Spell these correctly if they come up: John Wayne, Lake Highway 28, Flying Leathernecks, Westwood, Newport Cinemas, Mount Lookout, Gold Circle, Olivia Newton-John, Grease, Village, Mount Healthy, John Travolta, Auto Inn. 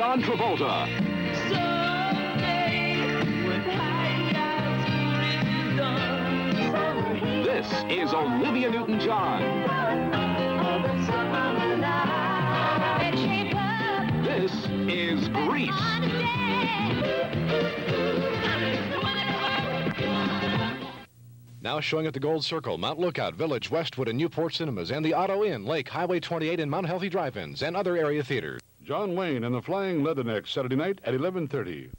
John Travolta. This is Olivia Newton-John. This is Grease. Now showing at the Gold Circle, Mount Lookout, Village, Westwood, and Newport Cinemas, and the Auto Inn, Lake, Highway 28, and Mount Healthy drive-ins, and other area theaters. John Wayne and the Flying Leathernecks, Saturday night at 11:30.